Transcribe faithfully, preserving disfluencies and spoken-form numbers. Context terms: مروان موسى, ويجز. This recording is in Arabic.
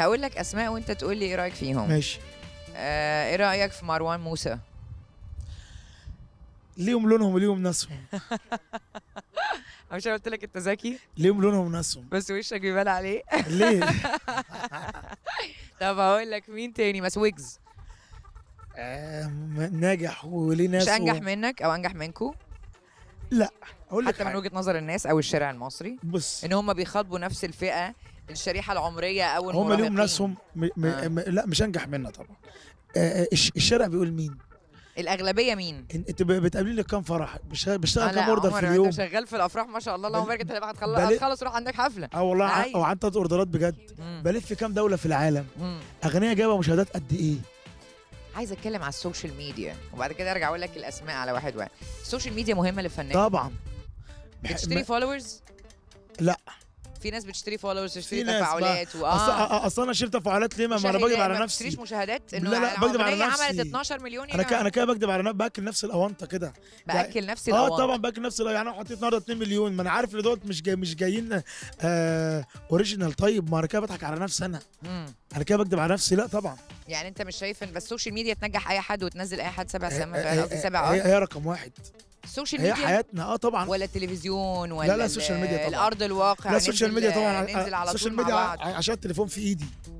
هقول لك اسماء وانت تقول لي ايه رايك فيهم. ماشي. آه، ايه رايك في مروان موسى؟ ليهم لونهم وليهم ناسهم. مش انا قلت لك انت ذكي؟ ليهم لونهم وناسهم، بس وشك بيبان عليه. ليه؟ طب هقول لك مين تاني؟ بس ويجز آه، ناجح وليه ناس. مش انجح و... منك او انجح منكم؟ لا، اقول لك حتى حاجة. من وجهه نظر الناس او الشارع المصري، بص ان هم بيخاطبوا نفس الفئه الشريحه العمريه او المراهقين. هم ليهم ناسهم. م... م... آه. م... لا مش انجح منها طبعا. آه الشارع بيقول مين؟ الاغلبيه مين؟ انت بتقابليني كام فرح؟ بشتغل آه كام اوردر في اليوم؟ انت شغال في الافراح ما شاء الله، اللهم بارك. انت هتخلص روح عندك حفله. اه والله، وعندي ثلاث اوردرات بجد. مم. بلف كام دوله في العالم. مم. اغنيه جايبه مشاهدات قد ايه؟ عايز اتكلم على السوشيال ميديا وبعد كده ارجع اقول لك الاسماء على واحد واحد. السوشيال ميديا مهمه للفنان طبعا. بتشتري م... فولورز؟ لا، في ناس بتشتري فولورز وتشتري تفاعلات. واه اصل انا شير تفاعلات ليه؟ ما انا بكدب على نفسي. ما بتشتريش مشاهدات؟ انه لا لا، بكدب على نفسي. عملت اتناشر مليون. انا كده انا كده بكدب على نفسي، باكل نفسي الاونطه كده. باكل نفسي الاونطه اه طبعا، باكل نفسي. يعني انا حطيت النهارده اتنين مليون، ما انا عارف ان دوت مش جاي مش جايين آه اوريجينال. طيب ما انا كده بضحك على نفسي. انا امم انا كده بكدب على نفسي؟ لا طبعا. يعني انت مش شايف ان بس السوشيال ميديا تنجح اي حد وتنزل اي حد سبع سما قصدي سبع اه هي رقم واحد السوشيال ميديا؟ هي حياتنا اه طبعا. ولا التلفزيون ولا لا لا السوشيال ميديا طبعا. الارض الواقع. لا السوشيال ميديا طبعا. السوشيال ميديا عشان التليفون في ايدي.